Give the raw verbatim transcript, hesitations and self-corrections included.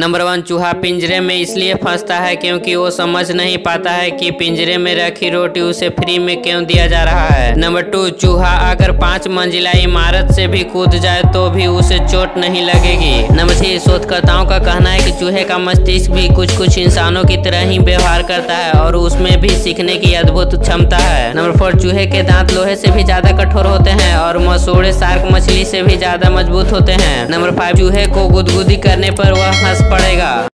Number one, चूहा पिंजरे में इसलिए फंसता है क्योंकि वो समझ नहीं पाता है कि पिंजरे में रखी रोटी उसे फ्री में क्यों दिया जा रहा है। नंबर टू, चूहा अगर पांच मंजिला इमारत से भी कूद जाए तो भी उसे चोट नहीं लगेगी। नंबर थ्री, शोधकर्ताओं का कहना है कि चूहे का मस्तिष्क भी कुछ कुछ इंसानों की तरह ही व्यवहार करता है और उसमें भी सीखने की अद्भुत क्षमता है। नंबर फोर, चूहे के दांत लोहे से भी ज्यादा कठोर होते हैं और मसूड़े शार्क मछली से भी ज्यादा मजबूत होते हैं। नंबर फाइव, चूहे को गुदगुदी करने पर वह पड़ेगा।